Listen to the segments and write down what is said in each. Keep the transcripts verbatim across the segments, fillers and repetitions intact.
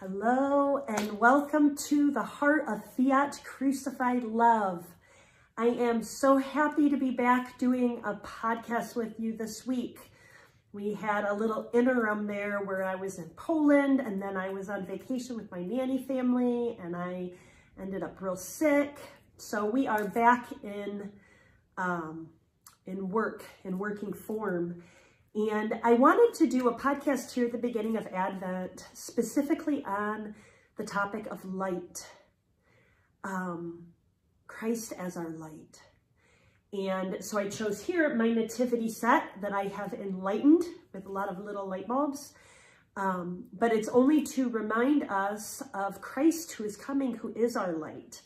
Hello and welcome to the Heart of Fiat Crucified Love. I am so happy to be back doing a podcast with you this week. We had a little interim there where I was in Poland and then I was on vacation with my nanny family and I ended up real sick. So we are back in um, in work, in working form. And I wanted to do a podcast here at the beginning of Advent, specifically on the topic of light, um, Christ as our light. And so I chose here my nativity set that I have enlightened with a lot of little light bulbs. Um, but it's only to remind us of Christ who is coming, who is our light,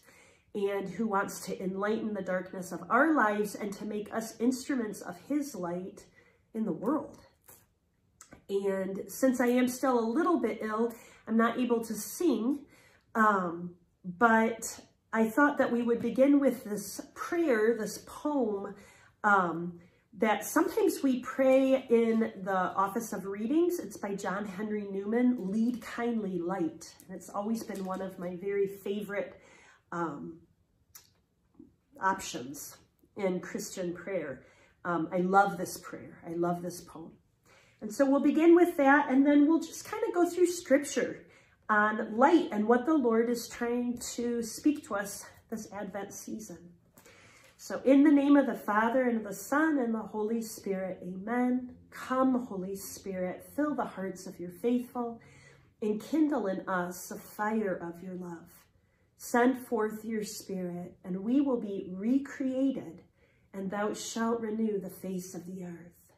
and who wants to enlighten the darkness of our lives and to make us instruments of his light in the world. And since I am still a little bit ill, I'm not able to sing, um, but I thought that we would begin with this prayer, this poem, um, that sometimes we pray in the Office of Readings. It's by John Henry Newman, Lead Kindly Light. And it's always been one of my very favorite um, options in Christian prayer. Um, I love this prayer. I love this poem. And so we'll begin with that, and then we'll just kind of go through scripture on light and what the Lord is trying to speak to us this Advent season. So in the name of the Father, and of the Son, and the Holy Spirit, amen. Come, Holy Spirit, fill the hearts of your faithful, and kindle in us the fire of your love. Send forth your Spirit, and we will be recreated, and thou shalt renew the face of the earth.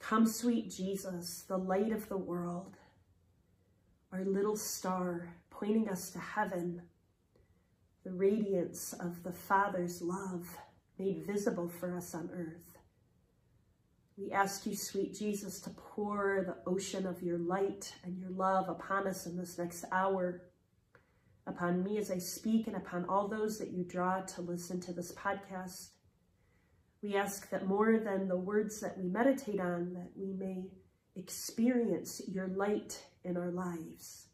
Come, sweet Jesus, the light of the world, our little star pointing us to heaven, the radiance of the Father's love made visible for us on earth. We ask you, sweet Jesus, to pour the ocean of your light and your love upon us in this next hour, upon me as I speak, and upon all those that you draw to listen to this podcast. We ask that more than the words that we meditate on, that we may experience your light in our lives,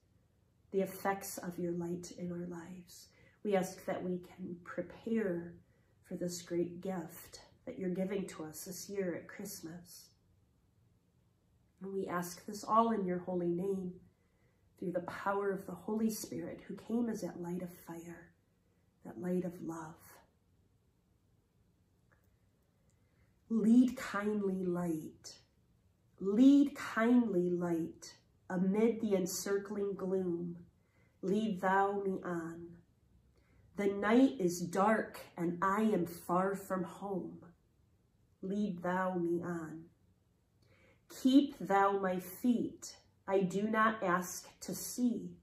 the effects of your light in our lives. We ask that we can prepare for this great gift that you're giving to us this year at Christmas. And we ask this all in your holy name, through the power of the Holy Spirit, who came as that light of fire, that light of love. Lead kindly light, lead kindly light, amid the encircling gloom, lead thou me on. The night is dark and I am far from home, lead thou me on. Keep thou my feet, I do not ask to see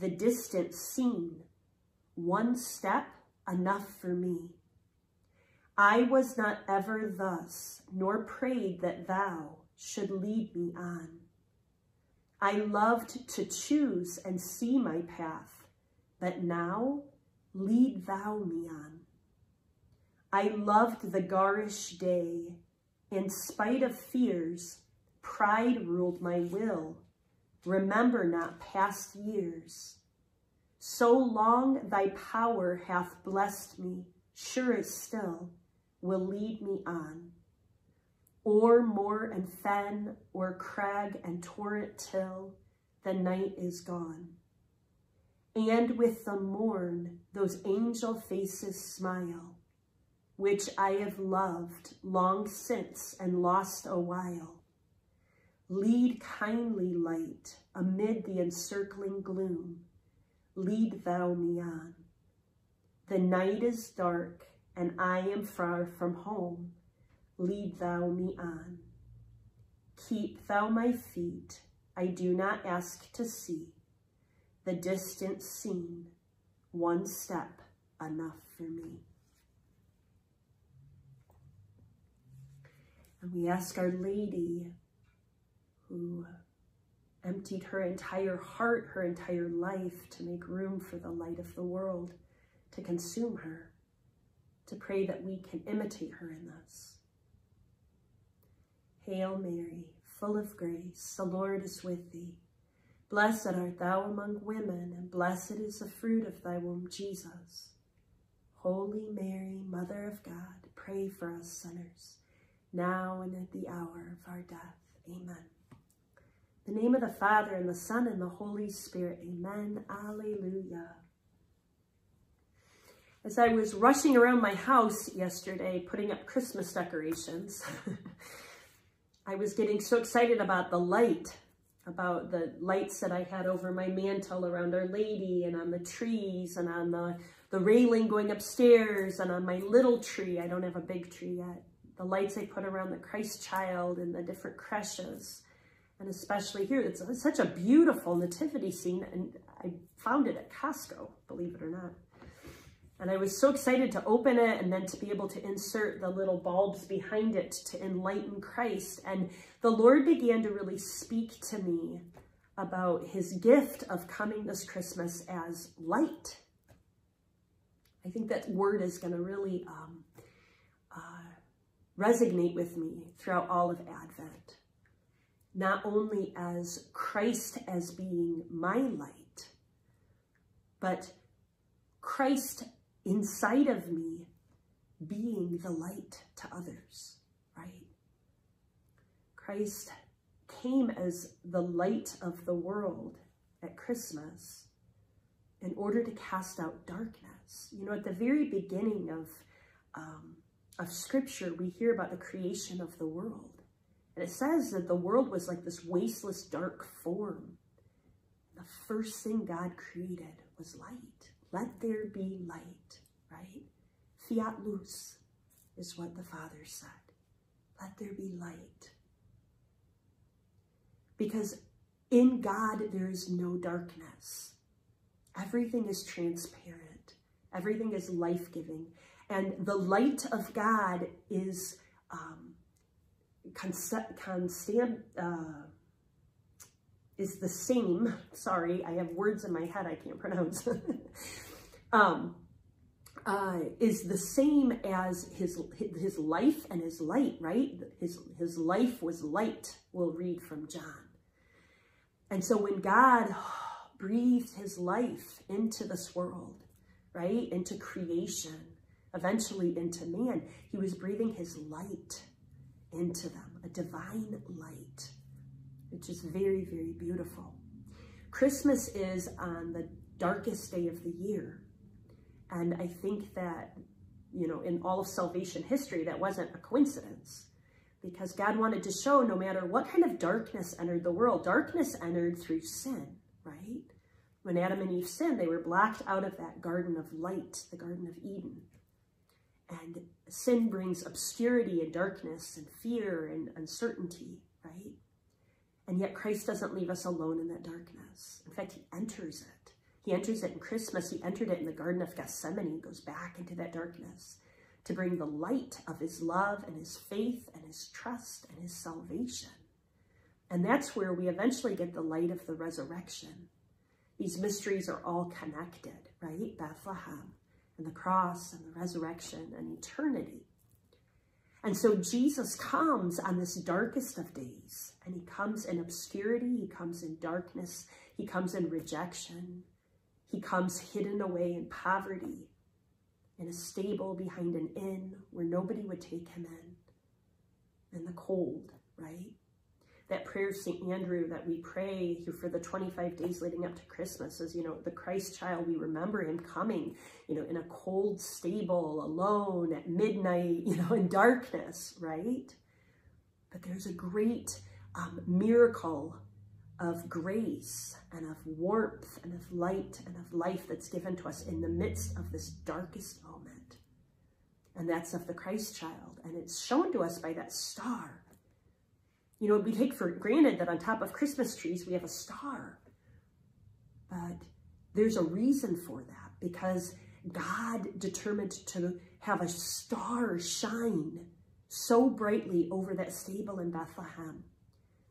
the distant scene, one step enough for me. I was not ever thus, nor prayed that thou should lead me on. I loved to choose and see my path, but now lead thou me on. I loved the garish day, in spite of fears, pride ruled my will, remember not past years. So long thy power hath blessed me, sure as still, will lead me on. O'er moor and fen, o'er crag and torrent till the night is gone. And with the morn, those angel faces smile, which I have loved long since and lost a while. Lead kindly light amid the encircling gloom, lead thou me on. The night is dark, and I am far from home, lead thou me on. Keep thou my feet, I do not ask to see the distant scene, one step enough for me. And we ask Our Lady, who emptied her entire heart, her entire life, to make room for the light of the world, to consume her, to pray that we can imitate her in this. Hail Mary, full of grace, the Lord is with thee. Blessed art thou among women, and blessed is the fruit of thy womb, Jesus. Holy Mary, Mother of God, pray for us sinners, now and at the hour of our death. Amen. In the name of the Father, and the Son, and the Holy Spirit. Amen. Alleluia. As I was rushing around my house yesterday, putting up Christmas decorations, I was getting so excited about the light, about the lights that I had over my mantle around Our Lady, and on the trees, and on the, the railing going upstairs, and on my little tree. I don't have a big tree yet. The lights I put around the Christ child and the different creches. And especially here, it's such a beautiful nativity scene, and I found it at Costco, believe it or not. And I was so excited to open it and then to be able to insert the little bulbs behind it to enlighten Christ. And the Lord began to really speak to me about his gift of coming this Christmas as light. I think that word is going to really um, uh, resonate with me throughout all of Advent. Not only as Christ as being my light, but Christ inside of me being the light to others, right? Christ came as the light of the world at Christmas in order to cast out darkness. You know, at the very beginning of, um, of Scripture, we hear about the creation of the world. And it says that the world was like this wasteless, dark form. The first thing God created was light. Let there be light, right? Fiat luz is what the Father said. Let there be light. Because in God, there is no darkness. Everything is transparent. Everything is life-giving. And the light of God is... Um, Constant, uh, is the same. Sorry, I have words in my head I can't pronounce. um, uh, is the same as his his life and his light, right? His his life was light. We'll read from John. And so when God breathed his life into this world, right, into creation, eventually into man, he was breathing his light into them, a divine light, which is very, very beautiful. Christmas is on the darkest day of the year. And I think that, you know, in all of salvation history, that wasn't a coincidence, because God wanted to show no matter what kind of darkness entered the world, darkness entered through sin, right? When Adam and Eve sinned, they were blocked out of that garden of light, the Garden of Eden. And sin brings obscurity and darkness and fear and uncertainty, right? And yet Christ doesn't leave us alone in that darkness. In fact, he enters it. He enters it in Christmas. He entered it in the Garden of Gethsemane. He goes back into that darkness to bring the light of his love and his faith and his trust and his salvation. And that's where we eventually get the light of the resurrection. These mysteries are all connected, right? Bethlehem, and the cross, and the resurrection, and eternity. And so Jesus comes on this darkest of days, and he comes in obscurity, he comes in darkness, he comes in rejection, he comes hidden away in poverty, in a stable behind an inn where nobody would take him in, in the cold, right? That prayer of Saint Andrew that we pray for the twenty-five days leading up to Christmas is, you know, the Christ child, we remember him coming, you know, in a cold stable, alone, at midnight, you know, in darkness, right? But there's a great um, miracle of grace and of warmth and of light and of life that's given to us in the midst of this darkest moment. And that's of the Christ child. And it's shown to us by that star. You know, we take for granted that on top of Christmas trees, we have a star. But there's a reason for that, because God determined to have a star shine so brightly over that stable in Bethlehem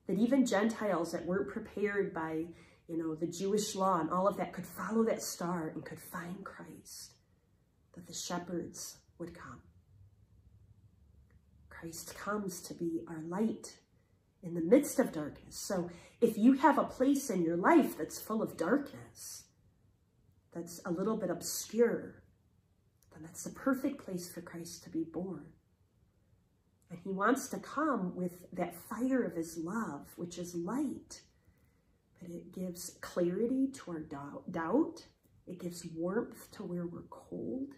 that even Gentiles that weren't prepared by, you know, the Jewish law and all of that could follow that star and could find Christ, that the shepherds would come. Christ comes to be our light in the midst of darkness. So if you have a place in your life that's full of darkness, that's a little bit obscure, then that's the perfect place for Christ to be born. And he wants to come with that fire of his love, which is light. But it gives clarity to our doubt. It gives warmth to where we're cold.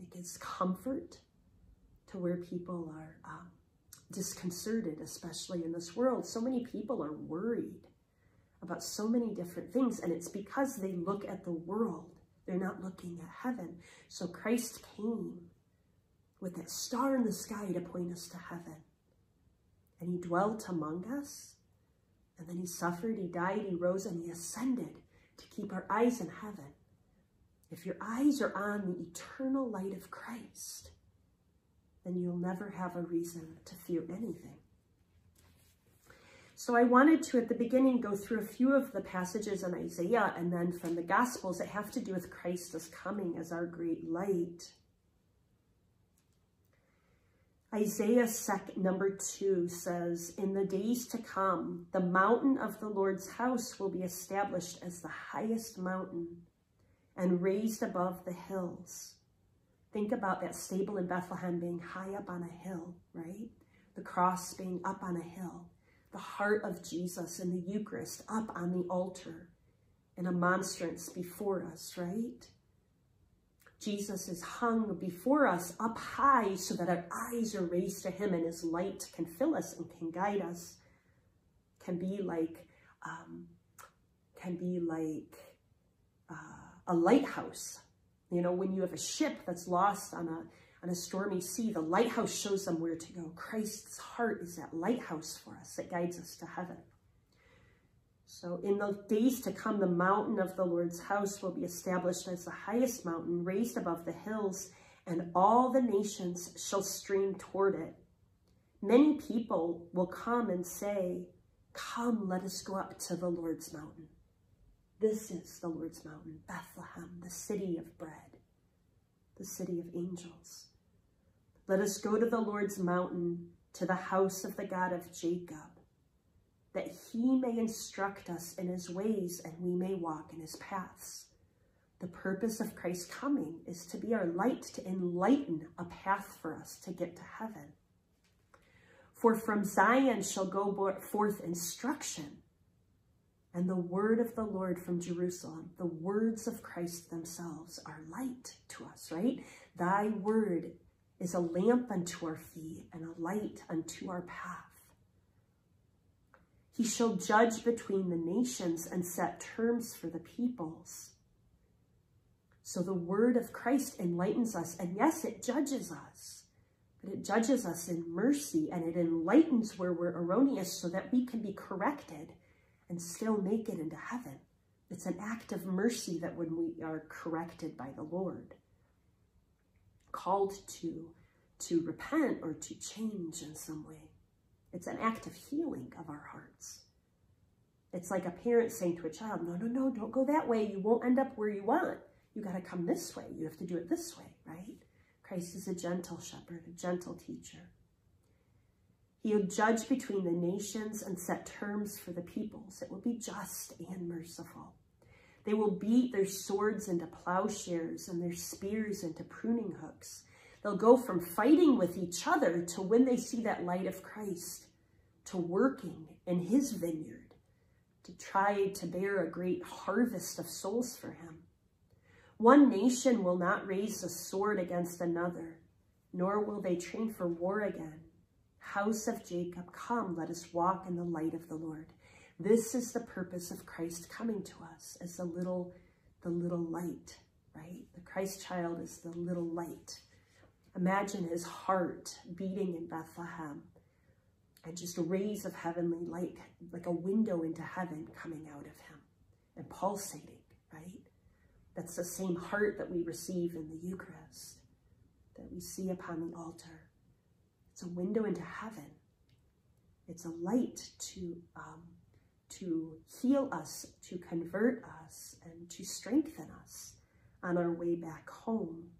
It gives comfort to where people are um, disconcerted, especially in this world. So many people are worried about so many different things, and it's because they look at the world. They're not looking at heaven. So Christ came with that star in the sky to point us to heaven. And he dwelt among us, and then he suffered, he died, he rose, and he ascended to keep our eyes in heaven. If your eyes are on the eternal light of Christ, then you'll never have a reason to fear anything. So I wanted to, at the beginning, go through a few of the passages in Isaiah and then from the Gospels that have to do with Christ as coming as our great light. Isaiah number two says, "In the days to come, the mountain of the Lord's house will be established as the highest mountain and raised above the hills." Think about that stable in Bethlehem being high up on a hill, right? The cross being up on a hill. The heart of Jesus in the Eucharist up on the altar in a monstrance before us, right? Jesus is hung before us up high so that our eyes are raised to him and his light can fill us and can guide us, can be like, um, can be like uh, a lighthouse. You know, when you have a ship that's lost on a, on a stormy sea, the lighthouse shows them where to go. Christ's heart is that lighthouse for us that guides us to heaven. So in the days to come, the mountain of the Lord's house will be established as the highest mountain, raised above the hills, and all the nations shall stream toward it. Many people will come and say, "Come, let us go up to the Lord's mountain." This is the Lord's mountain, Bethlehem, the city of bread, the city of angels. "Let us go to the Lord's mountain, to the house of the God of Jacob, that he may instruct us in his ways and we may walk in his paths." The purpose of Christ's coming is to be our light, to enlighten a path for us to get to heaven. "For from Zion shall go forth instruction, and the word of the Lord from Jerusalem." The words of Christ themselves are light to us, right? "Thy word is a lamp unto our feet and a light unto our path. He shall judge between the nations and set terms for the peoples." So the word of Christ enlightens us. And yes, it judges us, but it judges us in mercy, and it enlightens where we're erroneous so that we can be corrected and still make it into heaven. It's an act of mercy that when we are corrected by the Lord, called to, to repent or to change in some way. It's an act of healing of our hearts. It's like a parent saying to a child, no, no, no, don't go that way. You won't end up where you want. You got to come this way. You have to do it this way, right? Christ is a gentle shepherd, a gentle teacher. "He'll judge between the nations and set terms for the peoples. It will be just and merciful. They will beat their swords into plowshares and their spears into pruning hooks." They'll go from fighting with each other to, when they see that light of Christ, to working in his vineyard, to try to bear a great harvest of souls for him. "One nation will not raise a sword against another, nor will they train for war again. House of Jacob, come, let us walk in the light of the Lord." This is the purpose of Christ coming to us as the little, the little light, right? The Christ child is the little light. Imagine his heart beating in Bethlehem and just rays of heavenly light, like a window into heaven coming out of him and pulsating, right? That's the same heart that we receive in the Eucharist, that we see upon the altar. It's a window into heaven. It's a light to, um, to heal us, to convert us, and to strengthen us on our way back home.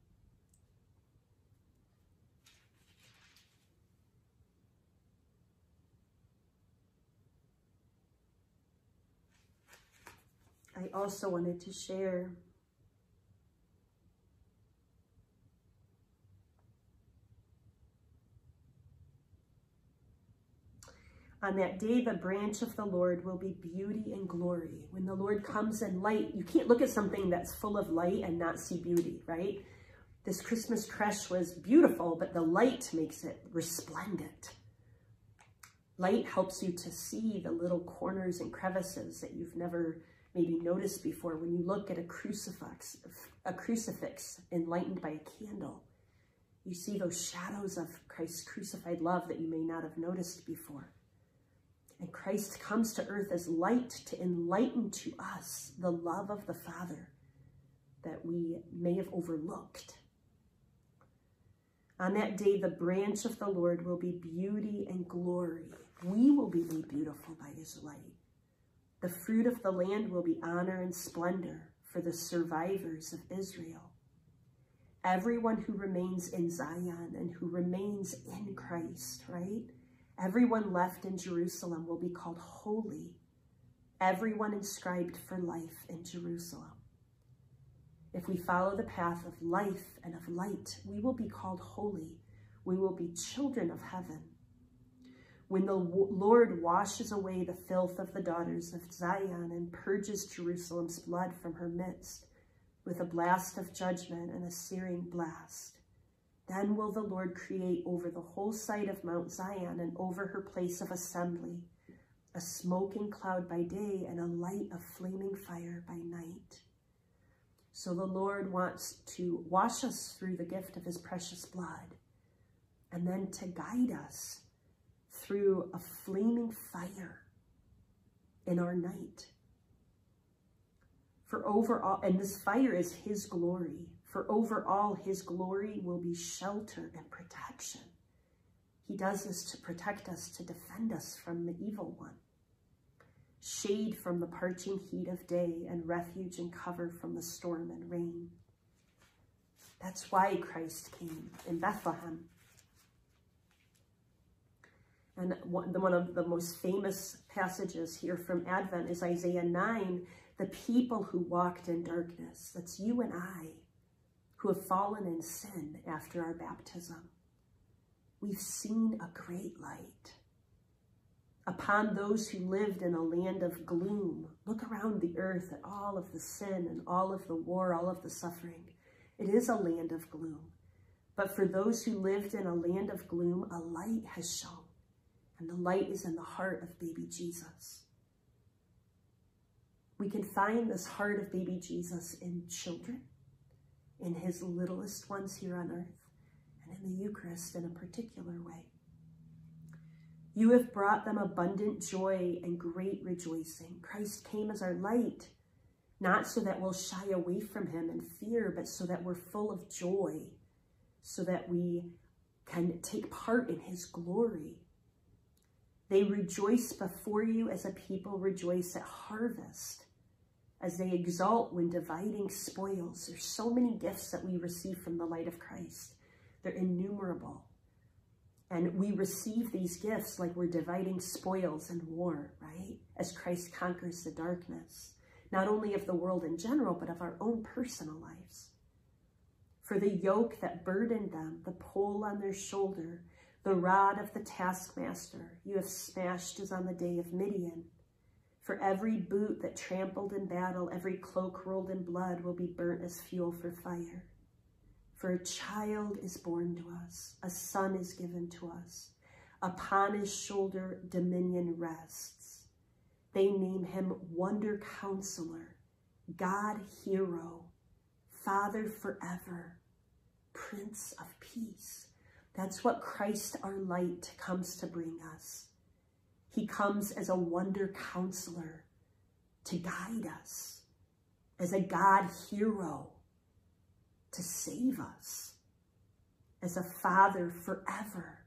I also wanted to share. On that day, the branch of the Lord will be beauty and glory. When the Lord comes in light, you can't look at something that's full of light and not see beauty, right? This Christmas creche was beautiful, but the light makes it resplendent. Light helps you to see the little corners and crevices that you've never maybe noticed before. When you look at a crucifix, a crucifix enlightened by a candle, you see those shadows of Christ's crucified love that you may not have noticed before. And Christ comes to earth as light to enlighten to us the love of the Father that we may have overlooked. On that day, the branch of the Lord will be beauty and glory. We will be made beautiful by his light. The fruit of the land will be honor and splendor for the survivors of Israel. Everyone who remains in Zion and who remains in Christ, right? Everyone left in Jerusalem will be called holy. Everyone inscribed for life in Jerusalem. If we follow the path of life and of light, we will be called holy. We will be children of heaven. When the Lord washes away the filth of the daughters of Zion and purges Jerusalem's blood from her midst with a blast of judgment and a searing blast, then will the Lord create over the whole site of Mount Zion and over her place of assembly a smoking cloud by day and a light of flaming fire by night. So the Lord wants to wash us through the gift of his precious blood and then to guide us through a flaming fire in our night. For overall, and this fire is his glory. For over all his glory will be shelter and protection. He does this to protect us, to defend us from the evil one. Shade from the parching heat of day and refuge and cover from the storm and rain. That's why Christ came in Bethlehem. And one of the most famous passages here from Advent is Isaiah nine, the people who walked in darkness. That's you and I, who have fallen in sin after our baptism. We've seen a great light. Upon those who lived in a land of gloom, look around the earth at all of the sin and all of the war, all of the suffering. It is a land of gloom. But for those who lived in a land of gloom, a light has shone, and the light is in the heart of baby Jesus. We can find this heart of baby Jesus in children, in his littlest ones here on earth, and in the Eucharist in a particular way. You have brought them abundant joy and great rejoicing. Christ came as our light, not so that we'll shy away from him in fear, but so that we're full of joy, so that we can take part in his glory. They rejoice before you as a people rejoice at harvest, as they exult when dividing spoils. There's so many gifts that we receive from the light of Christ. They're innumerable. And we receive these gifts like we're dividing spoils in war, right? As Christ conquers the darkness, not only of the world in general, but of our own personal lives. For the yoke that burdened them, the pole on their shoulder, the rod of the taskmaster, you have smashed as on the day of Midian. For every boot that trampled in battle, every cloak rolled in blood will be burnt as fuel for fire. For a child is born to us, a son is given to us. Upon his shoulder dominion rests. They name him Wonder Counselor, God Hero, Father Forever, Prince of Peace. That's what Christ, our light, comes to bring us. He comes as a wonder counselor to guide us, as a God hero to save us, as a father forever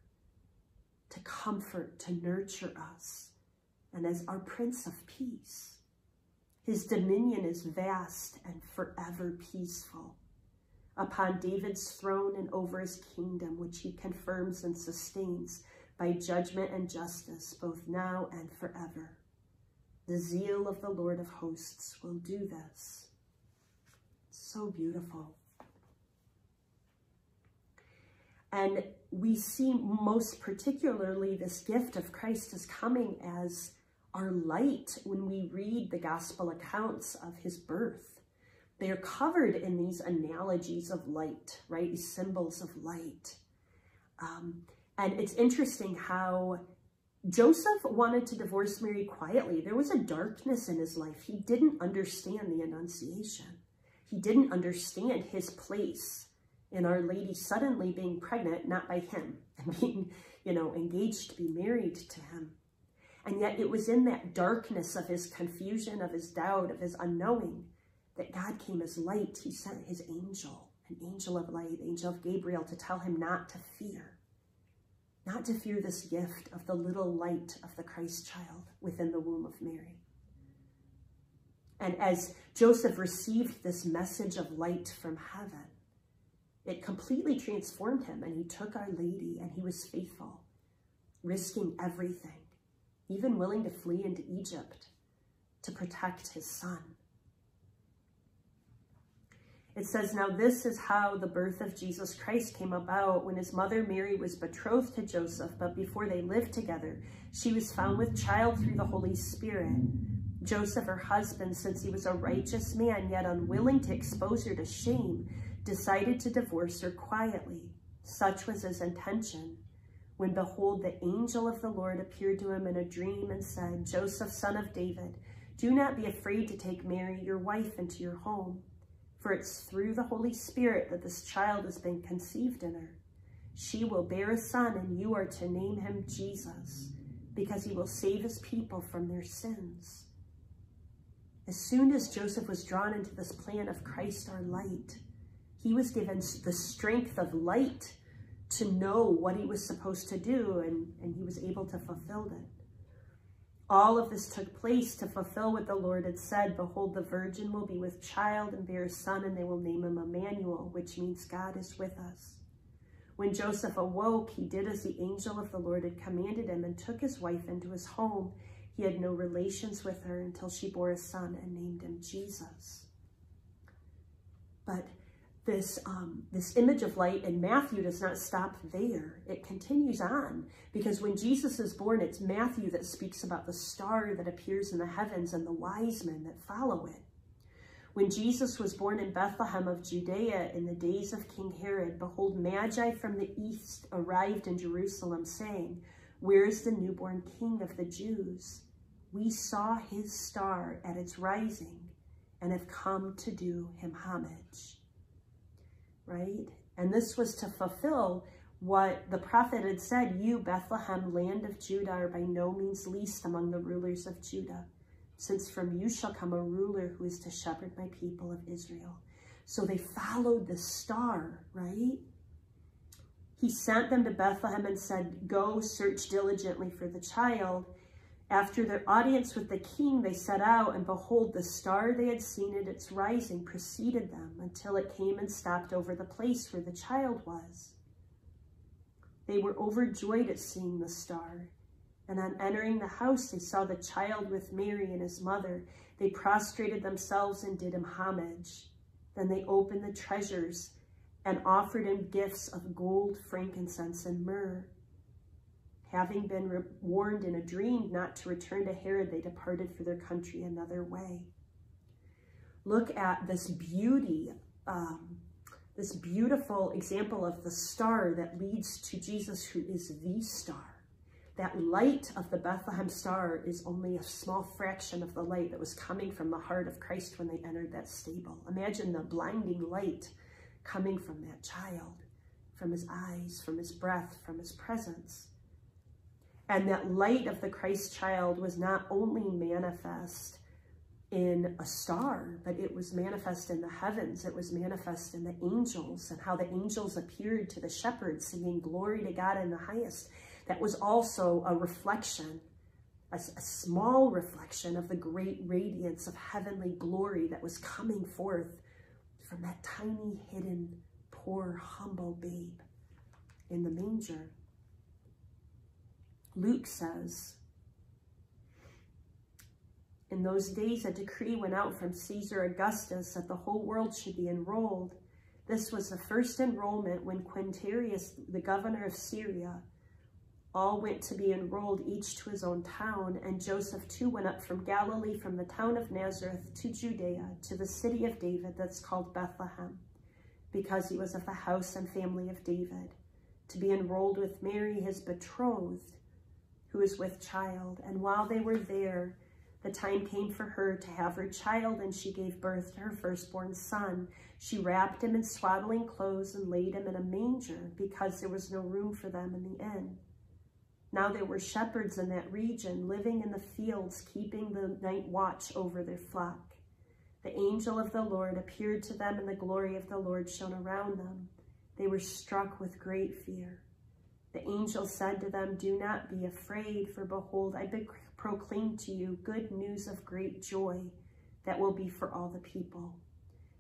to comfort, to nurture us, and as our Prince of Peace. His dominion is vast and forever peaceful upon David's throne and over his kingdom, which he confirms and sustains by judgment and justice, both now and forever. The zeal of the Lord of hosts will do this. It's so beautiful. And we see most particularly this gift of Christ is coming as our light when we read the gospel accounts of his birth. They are covered in these analogies of light, right? These symbols of light. Um, and it's interesting how Joseph wanted to divorce Mary quietly. There was a darkness in his life. He didn't understand the Annunciation. He didn't understand his place in Our Lady suddenly being pregnant, not by him, and being, you know, engaged to be married to him. And yet it was in that darkness of his confusion, of his doubt, of his unknowing, that God came as light. He sent his angel, an angel of light, angel of Gabriel, to tell him not to fear. Not to fear this gift of the little light of the Christ child within the womb of Mary. And as Joseph received this message of light from heaven, it completely transformed him, and he took Our Lady, and he was faithful, risking everything, even willing to flee into Egypt to protect his son. It says, now this is how the birth of Jesus Christ came about. When his mother Mary was betrothed to Joseph, but before they lived together, she was found with child through the Holy Spirit. Joseph, her husband, since he was a righteous man, yet unwilling to expose her to shame, decided to divorce her quietly. Such was his intention. When behold, the angel of the Lord appeared to him in a dream and said, Joseph, son of David, do not be afraid to take Mary, your wife, into your home. For it's through the Holy Spirit that this child has been conceived in her. She will bear a son, and you are to name him Jesus, because he will save his people from their sins. As soon as Joseph was drawn into this plan of Christ, our light, he was given the strength of light to know what he was supposed to do, and, and he was able to fulfill it. All of this took place to fulfill what the Lord had said. Behold, the virgin will be with child and bear a son, and they will name him Emmanuel, which means God is with us. When Joseph awoke, he did as the angel of the Lord had commanded him and took his wife into his home. He had no relations with her until she bore a son and named him Jesus. But This, um, this image of light in Matthew does not stop there. It continues on, because when Jesus is born, it's Matthew that speaks about the star that appears in the heavens and the wise men that follow it. When Jesus was born in Bethlehem of Judea in the days of King Herod, behold, Magi from the east arrived in Jerusalem, saying, where is the newborn King of the Jews? We saw his star at its rising and have come to do him homage. Right? And this was to fulfill what the prophet had said, you, Bethlehem, land of Judah, are by no means least among the rulers of Judah, since from you shall come a ruler who is to shepherd my people of Israel. So they followed the star, right? He sent them to Bethlehem and said, go search diligently for the child. After their audience with the king, they set out, and behold, the star they had seen at its rising preceded them until it came and stopped over the place where the child was. They were overjoyed at seeing the star, and on entering the house, they saw the child with Mary and his mother. They prostrated themselves and did him homage. Then they opened the treasures and offered him gifts of gold, frankincense, and myrrh. Having been warned in a dream not to return to Herod, they departed for their country another way. Look at this beauty, um, this beautiful example of the star that leads to Jesus, who is the star. That light of the Bethlehem star is only a small fraction of the light that was coming from the heart of Christ when they entered that stable. Imagine the blinding light coming from that child, from his eyes, from his breath, from his presence. And that light of the Christ child was not only manifest in a star, but it was manifest in the heavens. It was manifest in the angels, and how the angels appeared to the shepherds singing glory to God in the highest. That was also a reflection, a, a small reflection of the great radiance of heavenly glory that was coming forth from that tiny, hidden, poor, humble babe in the manger. Luke says, In those days a decree went out from Caesar Augustus that the whole world should be enrolled. This was the first enrollment when Quirinius, the governor of Syria, all went to be enrolled, each to his own town, and Joseph too went up from Galilee, from the town of Nazareth to Judea, to the city of David that's called Bethlehem, because he was of the house and family of David, to be enrolled with Mary, his betrothed, who is with child. And while they were there, the time came for her to have her child, and she gave birth to her firstborn son. She wrapped him in swaddling clothes and laid him in a manger, because there was no room for them in the inn. Now there were shepherds in that region, living in the fields, keeping the night watch over their flock. The angel of the Lord appeared to them, and the glory of the Lord shone around them. They were struck with great fear. The angel said to them, "Do not be afraid, for behold, I proclaim to you good news of great joy that will be for all the people.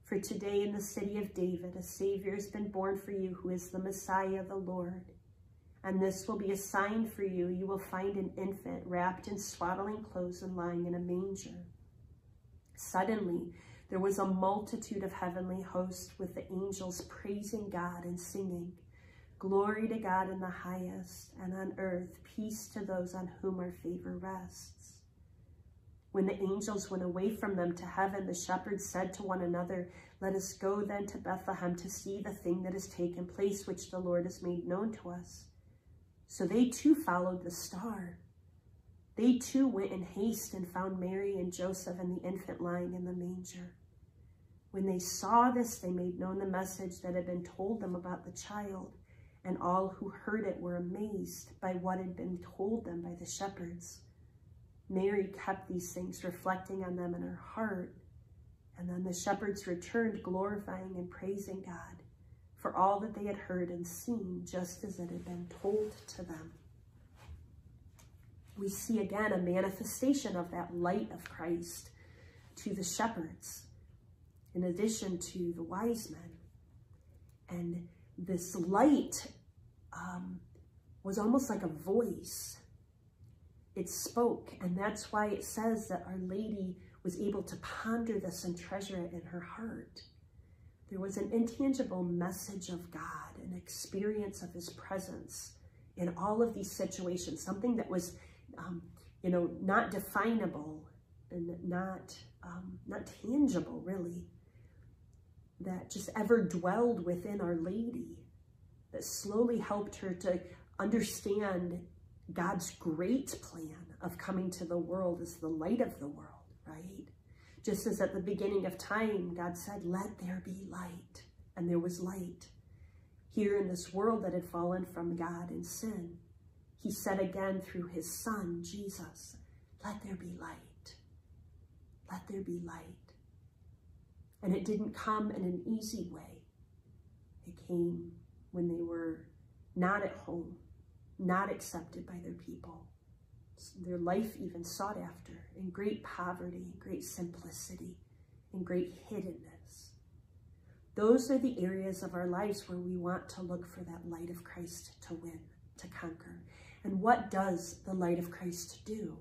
For today in the city of David, a Savior has been born for you, who is the Messiah, the Lord. And this will be a sign for you. You will find an infant wrapped in swaddling clothes and lying in a manger." Suddenly, there was a multitude of heavenly hosts with the angels praising God and singing, "Glory to God in the highest, and on earth peace to those on whom our favor rests." When the angels went away from them to heaven, the shepherds said to one another, "Let us go then to Bethlehem to see the thing that has taken place, which the Lord has made known to us." So they too followed the star. They too went in haste and found Mary and Joseph and the infant lying in the manger. When they saw this, they made known the message that had been told them about the child, and all who heard it were amazed by what had been told them by the shepherds. Mary kept these things, reflecting on them in her heart. And then the shepherds returned, glorifying and praising God for all that they had heard and seen, just as it had been told to them. We see again a manifestation of that light of Christ to the shepherds, in addition to the wise men. And this light um, was almost like a voice. It spoke, and that's why it says that Our Lady was able to ponder this and treasure it in her heart. There was an intangible message of God, an experience of his presence in all of these situations, something that was, um, you know, not definable and not, um, not tangible, really, that just ever dwelled within Our Lady, that slowly helped her to understand God's great plan of coming to the world as the light of the world, right? Just as at the beginning of time, God said, "Let there be light," and there was light here in this world that had fallen from God in sin. He said again through his son, Jesus, "Let there be light. Let there be light." And it didn't come in an easy way. It came when they were not at home, not accepted by their people, their life even sought after, in great poverty, in great simplicity, in great hiddenness. Those are the areas of our lives where we want to look for that light of Christ to win, to conquer. And what does the light of Christ do?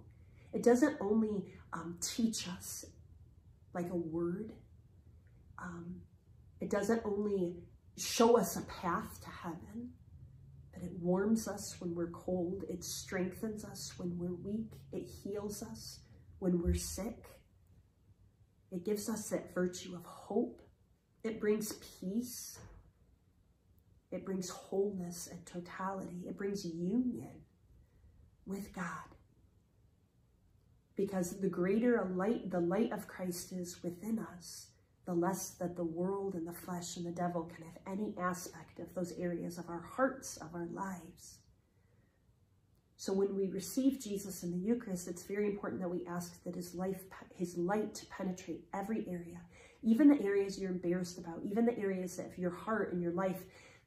It doesn't only um, teach us like a word. Um, it doesn't only show us a path to heaven. It warms us when we're cold. It strengthens us when we're weak. It heals us when we're sick. It gives us that virtue of hope. It brings peace. It brings wholeness and totality. It brings union with God. Because the greater a light, the light of Christ is within us, the less that the world and the flesh and the devil can have any aspect of those areas of our hearts, of our lives. So when we receive Jesus in the Eucharist, it's very important that we ask that his life, his light to penetrate every area, even the areas you're embarrassed about, even the areas of your heart and your life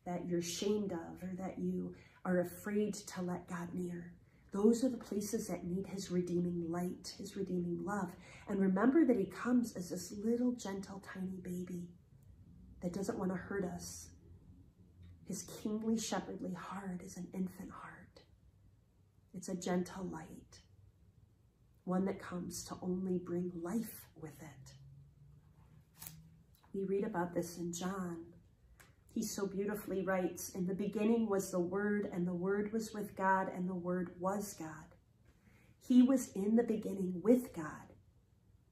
that you're ashamed of, or that you are afraid to let God near. Those are the places that need his redeeming light, his redeeming love. And remember that he comes as this little, gentle, tiny baby that doesn't want to hurt us. His kingly, shepherdly heart is an infant heart. It's a gentle light. one that comes to only bring life with it. We read about this in John. He so beautifully writes, "In the beginning was the Word, and the Word was with God, and the Word was God. He was in the beginning with God.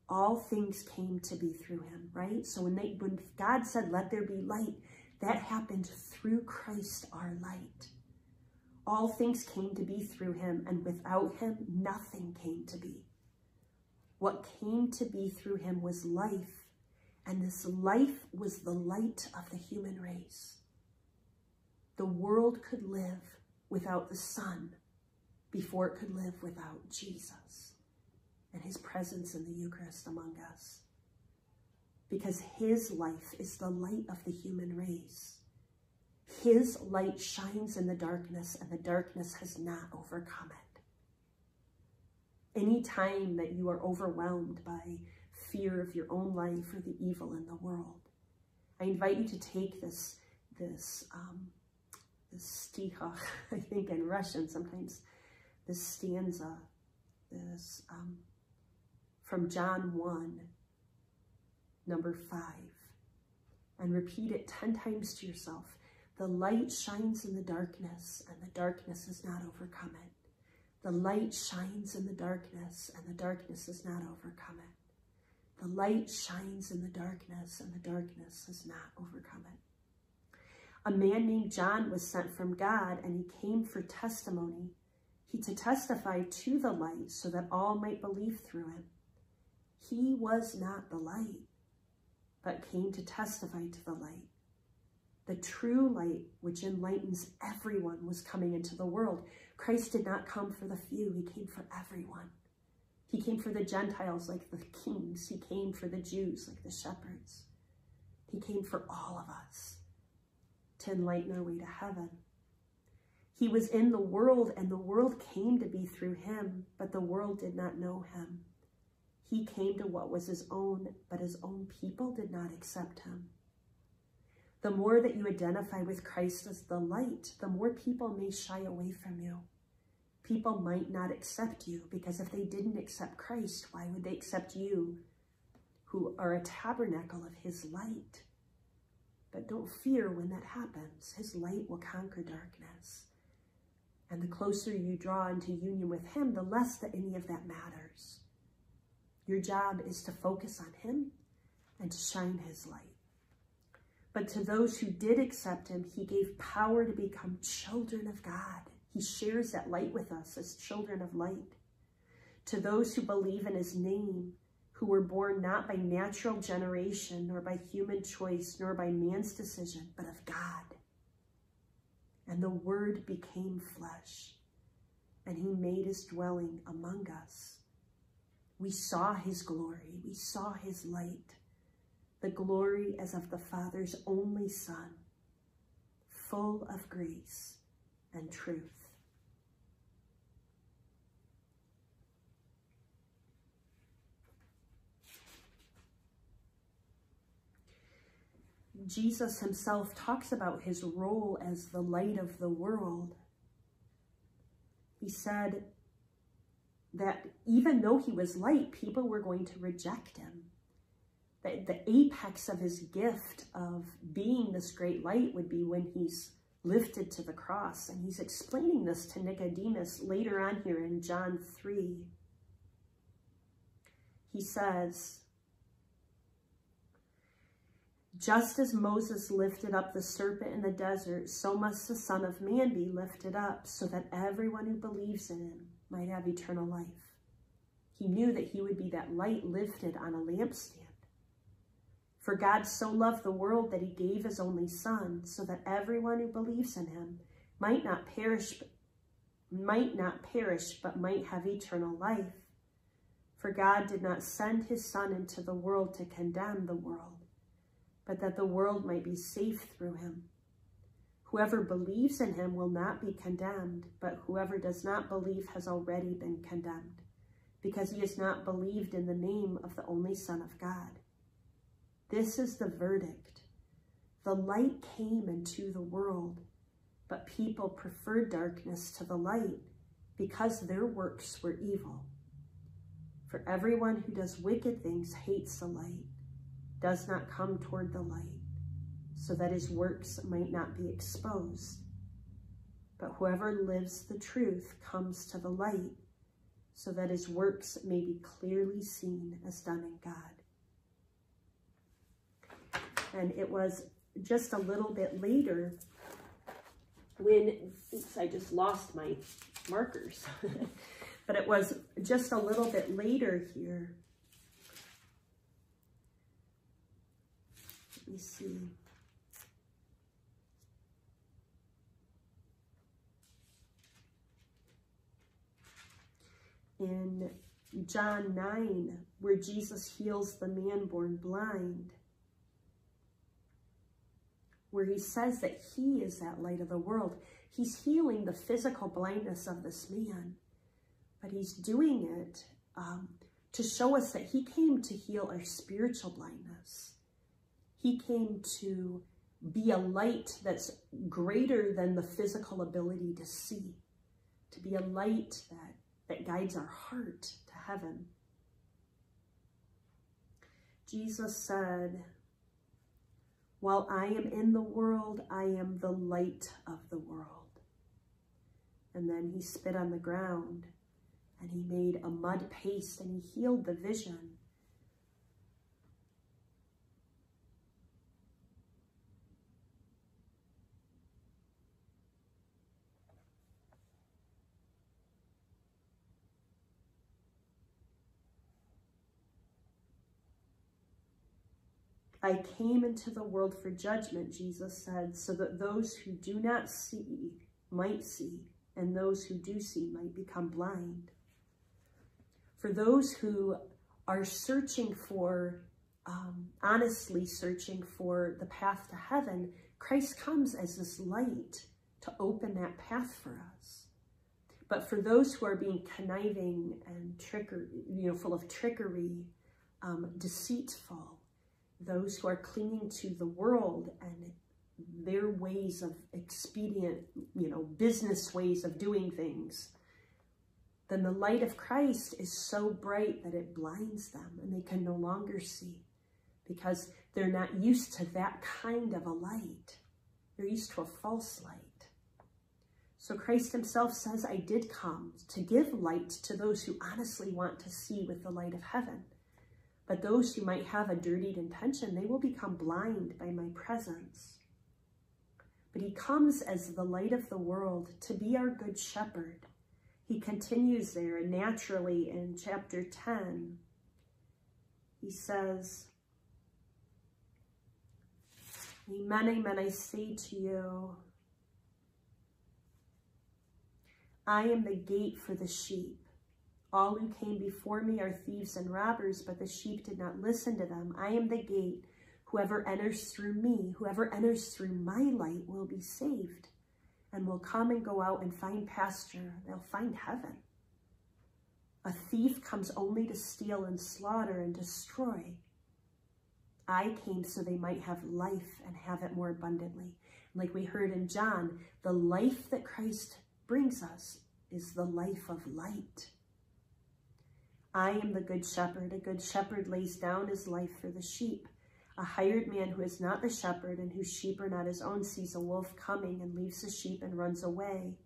All things came to be through him," right? So when, they, when God said, "Let there be light," that happened through Christ, our light. All things came to be through him, and without him, nothing came to be. What came to be through him was life, and this life was the light of the human race. The world could live without the sun before it could live without Jesus and his presence in the Eucharist among us, because his life is the light of the human race. His light shines in the darkness, and the darkness has not overcome it. Any time that you are overwhelmed by fear of your own life or the evil in the world, I invite you to take this, this, um, this sticha, I think in Russian sometimes, this stanza, this um, from John one, number five, and repeat it ten times to yourself. The light shines in the darkness, and the darkness has not overcome it. The light shines in the darkness, and the darkness has not overcome it. The light shines in the darkness, and the darkness has not overcome it. A man named John was sent from God, and he came for testimony. He to testify to the light, so that all might believe through him. He was not the light, but came to testify to the light. The true light, which enlightens everyone, was coming into the world. Christ did not come for the few, he came for everyone. He came for the Gentiles like the kings. He came for the Jews like the shepherds. He came for all of us to enlighten our way to heaven. He was in the world, and the world came to be through him, but the world did not know him. He came to what was his own, but his own people did not accept him. The more that you identify with Christ as the light, the more people may shy away from you. People might not accept you, because if they didn't accept Christ, why would they accept you, who are a tabernacle of his light? But don't fear when that happens. His light will conquer darkness. And the closer you draw into union with him, the less that any of that matters. Your job is to focus on him and to shine his light. But to those who did accept him, he gave power to become children of God. He shares that light with us as children of light. To those who believe in his name, who were born not by natural generation, nor by human choice, nor by man's decision, but of God. And the Word became flesh, and he made his dwelling among us. We saw his glory. We saw his light. The glory as of the Father's only Son, full of grace and truth. Jesus himself talks about his role as the light of the world. He said that even though he was light, people were going to reject him. That the apex of his gift of being this great light would be when he's lifted to the cross. And he's explaining this to Nicodemus later on here in John three. He says, "Just as Moses lifted up the serpent in the desert, so must the Son of Man be lifted up, so that everyone who believes in him might have eternal life." He knew that he would be that light lifted on a lampstand. "For God so loved the world that he gave his only Son, so that everyone who believes in him might not perish, might not perish, but might have eternal life. For God did not send his Son into the world to condemn the world, but that the world might be safe through him. Whoever believes in him will not be condemned, but whoever does not believe has already been condemned, because he has not believed in the name of the only Son of God. This is the verdict. The light came into the world, but people preferred darkness to the light, because their works were evil. For everyone who does wicked things hates the light, does not come toward the light, so that his works might not be exposed. But whoever lives the truth comes to the light, so that his works may be clearly seen as done in God. And it was just a little bit later when, oops, I just lost my markers. But it was just a little bit later here. Let me see. In John nine, where Jesus heals the man born blind, where he says that he is that light of the world. He's healing the physical blindness of this man, but he's doing it um, to show us that he came to heal our spiritual blindness. He came to be a light that's greater than the physical ability to see, to be a light that, that guides our heart to heaven. Jesus said, "While I am in the world, I am the light of the world." And then he spit on the ground and he made a mud paste and he healed the vision. "I came into the world for judgment," Jesus said, "so that those who do not see might see, and those who do see might become blind." For those who are searching for, um, honestly searching for the path to heaven, Christ comes as this light to open that path for us. But for those who are being conniving and trickery, you know, full of trickery, um, deceitful, those who are clinging to the world and their ways of expedient, you know, business ways of doing things, then the light of Christ is so bright that it blinds them and they can no longer see because they're not used to that kind of a light. They're used to a false light. So Christ himself says, "I did come to give light to those who honestly want to see with the light of heaven. But those who might have a dirtied intention, they will become blind by my presence." But he comes as the light of the world to be our good shepherd. He continues there, and naturally in chapter ten, he says, "Amen, amen, I say to you, I am the gate for the sheep. All who came before me are thieves and robbers, but the sheep did not listen to them. I am the gate. Whoever enters through me, whoever enters through my light will be saved and will come and go out and find pasture. They'll find heaven. A thief comes only to steal and slaughter and destroy. I came so they might have life and have it more abundantly." Like we heard in John, the life that Christ brings us is the life of light. "I am the good shepherd. A good shepherd lays down his life for the sheep. A hired man who is not the shepherd and whose sheep are not his own sees a wolf coming and leaves the sheep and runs away.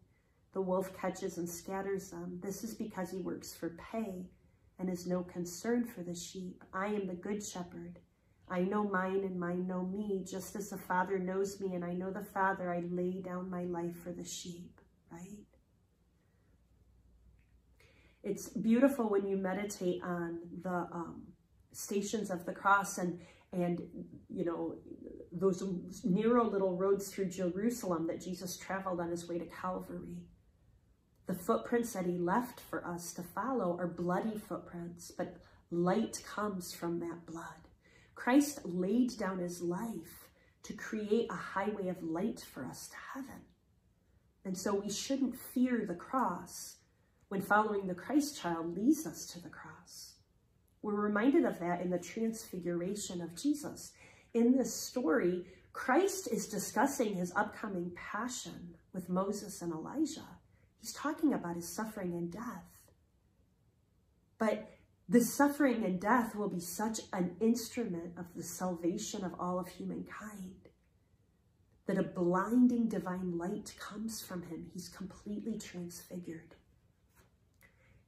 The wolf catches and scatters them. This is because he works for pay and is no concern for the sheep. I am the good shepherd. I know mine and mine know me, just as the Father knows me and I know the Father. I lay down my life for the sheep," right? It's beautiful when you meditate on the um, stations of the cross and, and, you know, those narrow little roads through Jerusalem that Jesus traveled on his way to Calvary. The footprints that he left for us to follow are bloody footprints, but light comes from that blood. Christ laid down his life to create a highway of light for us to heaven. And so we shouldn't fear the cross. When following the Christ child leads us to the cross, we're reminded of that in the Transfiguration of Jesus. In this story, Christ is discussing his upcoming passion with Moses and Elijah. He's talking about his suffering and death. But This suffering and death will be such an instrument of the salvation of all of humankind that a blinding divine light comes from him. He's completely transfigured.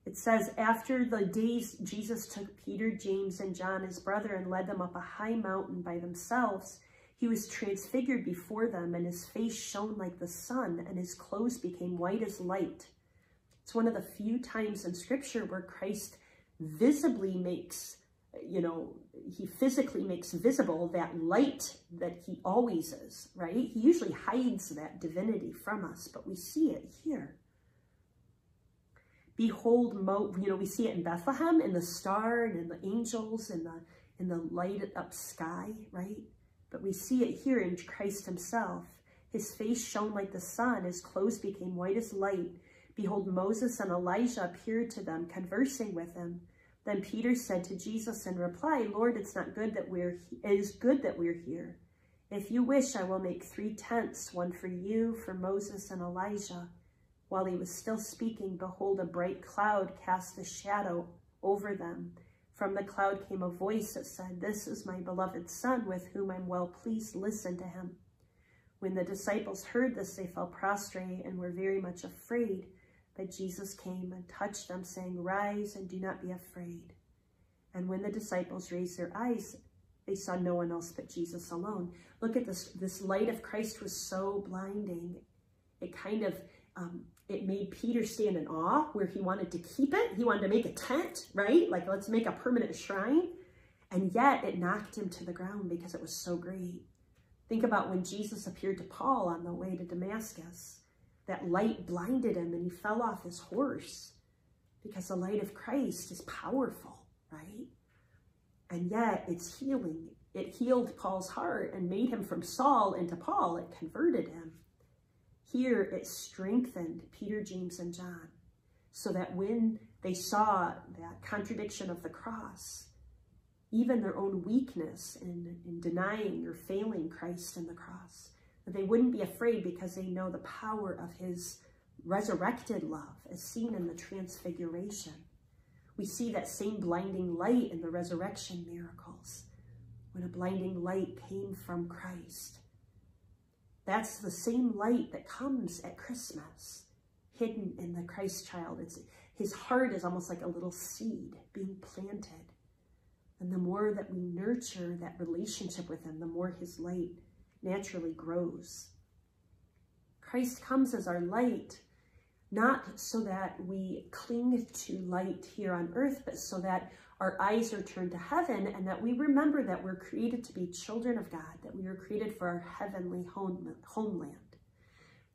It says, after the days, Jesus took Peter, James, and John, his brother, and led them up a high mountain by themselves. He was transfigured before them, and his face shone like the sun, and his clothes became white as light. It's one of the few times in Scripture where Christ visibly makes, you know, he physically makes visible that light that he always is, right? He usually hides that divinity from us, but we see it here. Behold, Mo, you know, we see it in Bethlehem, in the star and in the angels and the, in the lighted up sky, right? But we see it here in Christ himself. His face shone like the sun. His clothes became white as light. Behold, Moses and Elijah appeared to them, conversing with him. Then Peter said to Jesus in reply, Lord, it's not good that we're, it is good that we're here. If you wish, I will make three tents, one for you, for Moses and Elijah. While he was still speaking, behold, a bright cloud cast a shadow over them. From the cloud came a voice that said, This is my beloved Son, with whom I'm well pleased. Listen to him. When the disciples heard this, they fell prostrate and were very much afraid. But Jesus came and touched them, saying, Rise and do not be afraid. And when the disciples raised their eyes, they saw no one else but Jesus alone. Look at this. This light of Christ was so blinding. It kind of... Um, it made Peter stand in awe where he wanted to keep it. He wanted to make a tent, right? Like, let's make a permanent shrine. And yet it knocked him to the ground because it was so great. Think about when Jesus appeared to Paul on the way to Damascus. That light blinded him and he fell off his horse because the light of Christ is powerful, right? And yet it's healing. It healed Paul's heart and made him from Saul into Paul. It converted him. Here, it strengthened Peter, James, and John so that when they saw that contradiction of the cross, even their own weakness in, in denying or failing Christ in the cross, that they wouldn't be afraid because they know the power of his resurrected love as seen in the transfiguration. We see that same blinding light in the resurrection miracles when a blinding light came from Christ. That's the same light that comes at Christmas, hidden in the Christ child. It's, his heart is almost like a little seed being planted. And the more that we nurture that relationship with him, the more his light naturally grows. Christ comes as our light, not so that we cling to light here on earth, but so that our eyes are turned to heaven and that we remember that we're created to be children of God, that we were created for our heavenly home, homeland,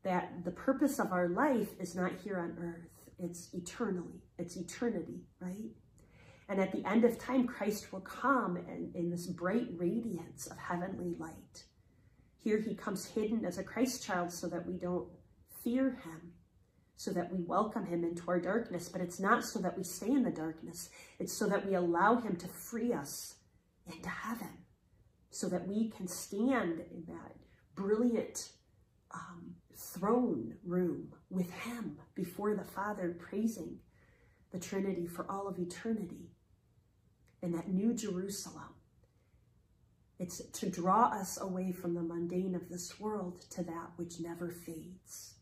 that the purpose of our life is not here on earth, it's eternally, it's eternity, right? And at the end of time, Christ will come in, in this bright radiance of heavenly light. Here he comes hidden as a Christ child so that we don't fear him, so that we welcome him into our darkness, but it's not so that we stay in the darkness. It's so that we allow him to free us into heaven, so that we can stand in that brilliant um, throne room with him before the Father, praising the Trinity for all of eternity in that new Jerusalem. It's to draw us away from the mundane of this world to that which never fades.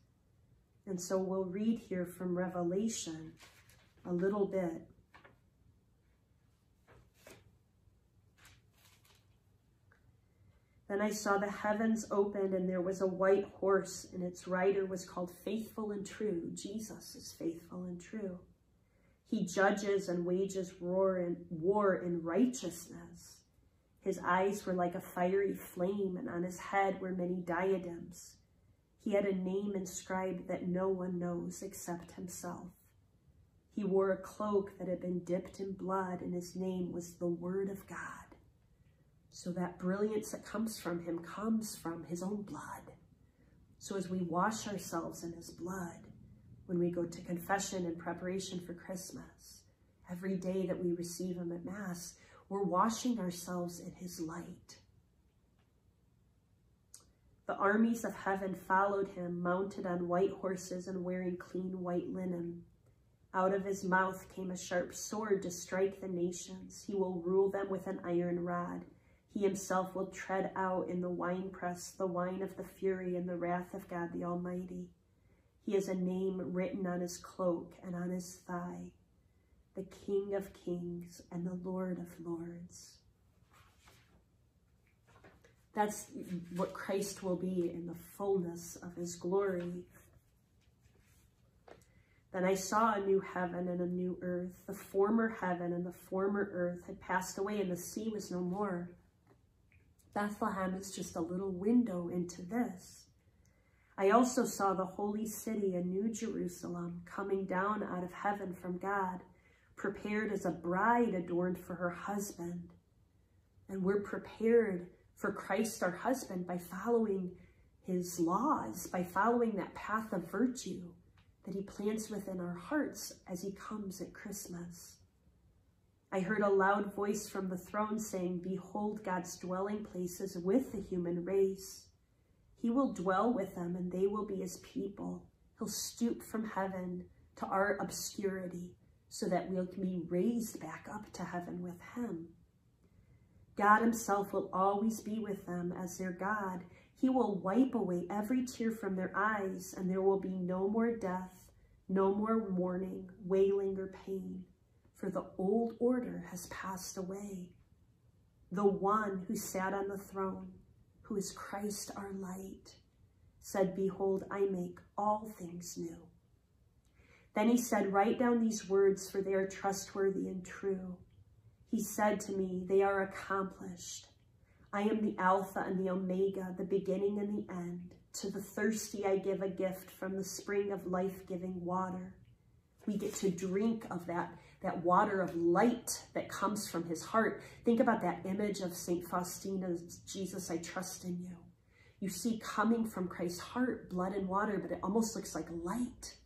And so we'll read here from Revelation a little bit. Then I saw the heavens opened, and there was a white horse, and its rider was called Faithful and True. Jesus is faithful and true. He judges and wages war in righteousness. His eyes were like a fiery flame, and on his head were many diadems. He had a name inscribed that no one knows except himself. He wore a cloak that had been dipped in blood, and his name was the Word of God. So that brilliance that comes from him comes from his own blood. So as we wash ourselves in his blood, when we go to confession in preparation for Christmas, every day that we receive him at Mass, we're washing ourselves in his light. The armies of heaven followed him, mounted on white horses and wearing clean white linen. Out of his mouth came a sharp sword to strike the nations. He will rule them with an iron rod. He himself will tread out in the winepress, the wine of the fury and the wrath of God the Almighty. He has a name written on his cloak and on his thigh, the King of Kings and the Lord of Lords. That's what Christ will be in the fullness of his glory. Then I saw a new heaven and a new earth. The former heaven and the former earth had passed away, and the sea was no more. Bethlehem is just a little window into this. I also saw the holy city, a new Jerusalem, coming down out of heaven from God, prepared as a bride adorned for her husband. And we're prepared for Christ our husband by following his laws, by following that path of virtue that he plants within our hearts as he comes at Christmas. I heard a loud voice from the throne saying, "Behold, God's dwelling place is with the human race. He will dwell with them and they will be his people. He'll stoop from heaven to our obscurity so that we'll be raised back up to heaven with him. God himself will always be with them as their God. He will wipe away every tear from their eyes, and there will be no more death, no more mourning, wailing, or pain, for the old order has passed away. The one who sat on the throne, who is Christ our light, said, 'Behold, I make all things new.'" Then he said, "Write down these words, for they are trustworthy and true." He said to me, "They are accomplished. I am the Alpha and the Omega, the beginning and the end. To the thirsty I give a gift from the spring of life-giving water." We get to drink of that, that water of light that comes from his heart. Think about that image of Saint Faustina's, "Jesus, I trust in you." You see coming from Christ's heart, blood and water, but it almost looks like light.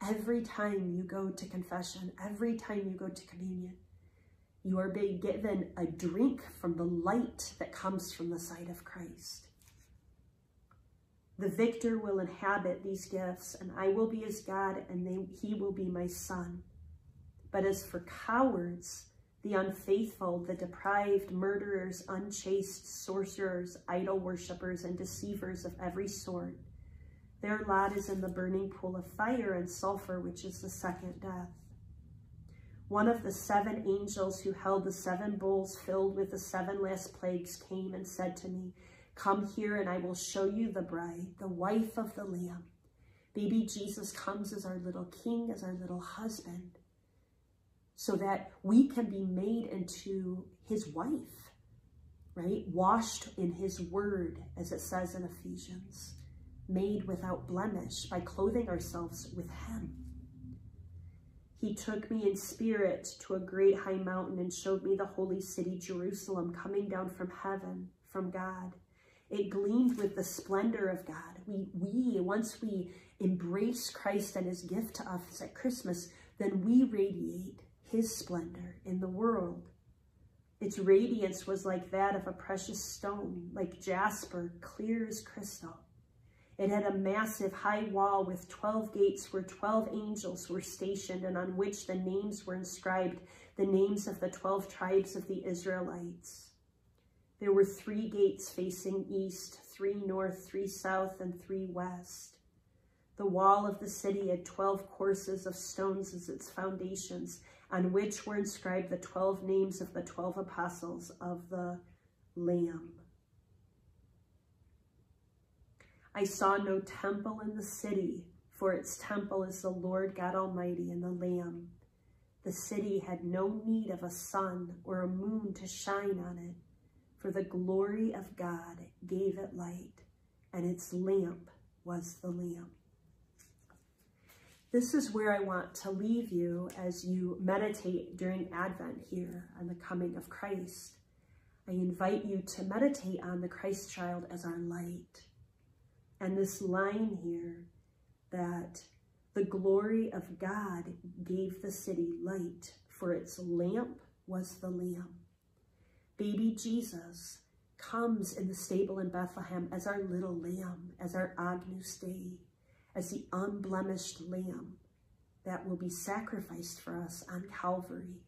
Every time you go to confession, every time you go to communion, you are being given a drink from the light that comes from the side of Christ. "The victor will inhabit these gifts, and I will be his God, and they, he will be my son. But as for cowards, the unfaithful, the depraved, murderers, unchaste, sorcerers, idol worshippers, and deceivers of every sort, their lot is in the burning pool of fire and sulfur, which is the second death. One of the seven angels who held the seven bowls filled with the seven last plagues came and said to me, 'Come here and I will show you the bride, the wife of the Lamb.'" Baby Jesus comes as our little king, as our little husband, so that we can be made into his wife, right? Washed in his word, as it says in Ephesians, made without blemish by clothing ourselves with him. "He took me in spirit to a great high mountain and showed me the holy city Jerusalem coming down from heaven, from God. It gleamed with the splendor of God." We, we once we embrace Christ and his gift to us at Christmas, then we radiate his splendor in the world. "Its radiance was like that of a precious stone, like jasper, clear as crystal. It had a massive high wall with twelve gates where twelve angels were stationed and on which the names were inscribed, the names of the twelve tribes of the Israelites. There were three gates facing east, three north, three south, and three west. The wall of the city had twelve courses of stones as its foundations, on which were inscribed the twelve names of the twelve apostles of the Lamb. I saw no temple in the city, for its temple is the Lord God Almighty and the Lamb. The city had no need of a sun or a moon to shine on it, for the glory of God gave it light, and its lamp was the Lamb." This is where I want to leave you as you meditate during Advent here on the coming of Christ. I invite you to meditate on the Christ child as our light. And this line here, that the glory of God gave the city light, for its lamp was the Lamb. Baby Jesus comes in the stable in Bethlehem as our little lamb, as our Agnus Dei, as the unblemished lamb that will be sacrificed for us on Calvary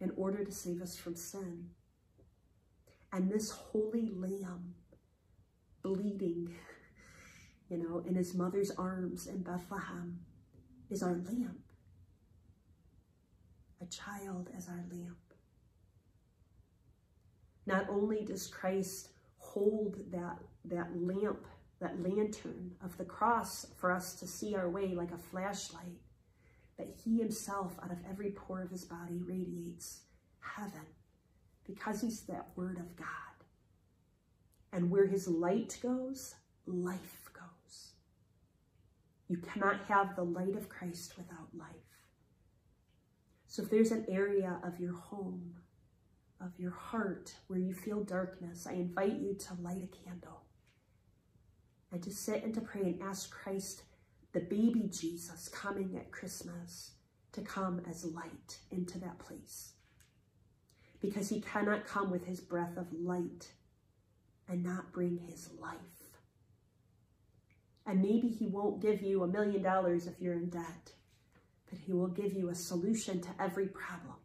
in order to save us from sin. And this holy lamb bleeding, you know, in his mother's arms in Bethlehem is our lamb, a child as our lamb. Not only does Christ hold that, that lamp, that lantern of the cross for us to see our way like a flashlight, but he himself out of every pore of his body radiates heaven because he's that word of God. And where his light goes, life goes. You cannot have the light of Christ without life. So if there's an area of your home, of your heart where you feel darkness, I invite you to light a candle and to sit and to pray and ask Christ, the baby Jesus coming at Christmas, to come as light into that place. Because he cannot come with his breath of light and not bring his life. And maybe he won't give you a million dollars if you're in debt, but he will give you a solution to every problem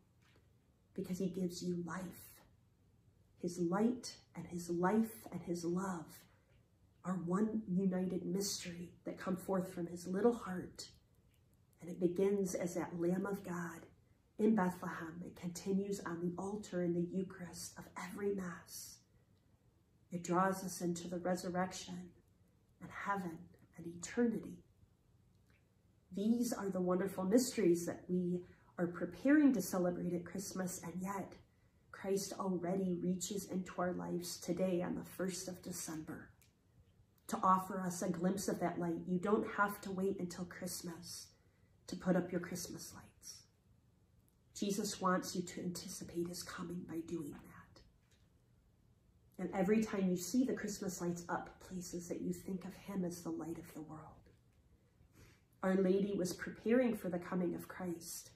because he gives you life. His light and his life and his love are one united mystery that come forth from his little heart. And it begins as that Lamb of God in Bethlehem. It continues on the altar in the Eucharist of every Mass. It draws us into the resurrection and heaven and eternity. These are the wonderful mysteries that we are preparing to celebrate at Christmas, and yet Christ already reaches into our lives today on the first of December to offer us a glimpse of that light. You don't have to wait until Christmas to put up your Christmas lights. Jesus wants you to anticipate his coming by doing that. And every time you see the Christmas lights up, places that you think of him as the light of the world. Our Lady was preparing for the coming of Christ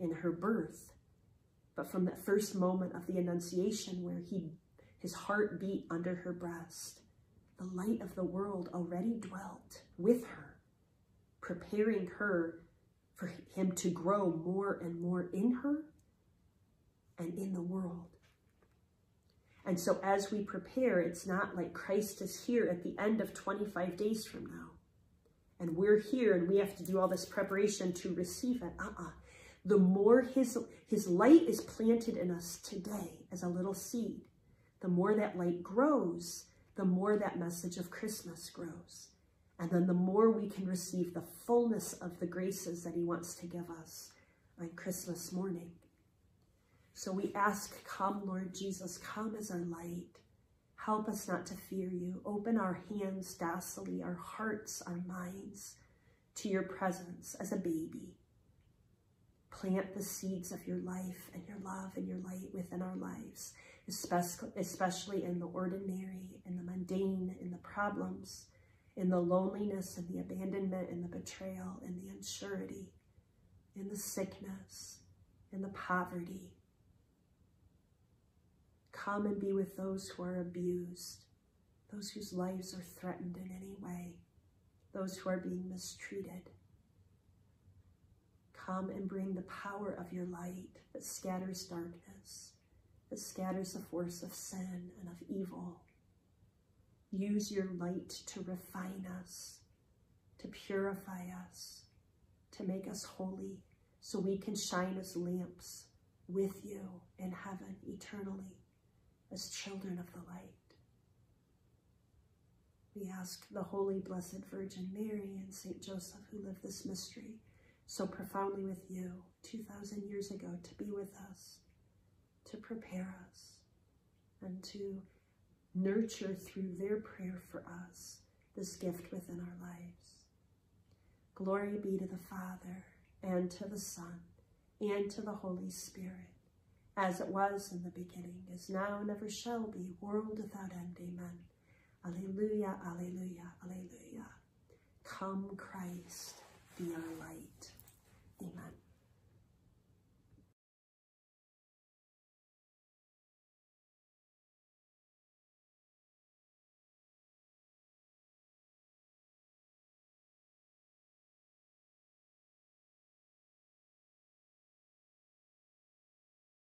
in her birth, but from that first moment of the Annunciation where he, his heart beat under her breast, the light of the world already dwelt with her, preparing her for him to grow more and more in her and in the world. And so as we prepare, it's not like Christ is here at the end of twenty-five days from now. And we're here and we have to do all this preparation to receive it. Uh-uh. The more his, his light is planted in us today as a little seed, the more that light grows, the more that message of Christmas grows. And then the more we can receive the fullness of the graces that he wants to give us on Christmas morning. So we ask, come, Lord Jesus, come as our light. Help us not to fear you. Open our hands docilely, our hearts, our minds to your presence as a baby. Plant the seeds of your life and your love and your light within our lives, especially in the ordinary, in the mundane, in the problems, in the loneliness, in the abandonment, in the betrayal, in the unsurety, in the sickness, in the poverty. Come and be with those who are abused, those whose lives are threatened in any way, those who are being mistreated. Come and bring the power of your light that scatters darkness, that scatters the force of sin and of evil. Use your light to refine us, to purify us, to make us holy, so we can shine as lamps with you in heaven eternally, as children of the light. We ask the Holy Blessed Virgin Mary and Saint Joseph, who lived this mystery so profoundly with you two thousand years ago, to be with us, to prepare us, and to nurture through their prayer for us this gift within our lives. Glory be to the Father, and to the Son, and to the Holy Spirit, as it was in the beginning, is now, and ever shall be, world without end. Amen. Alleluia, alleluia, alleluia. Come, Christ, be our light. Amen.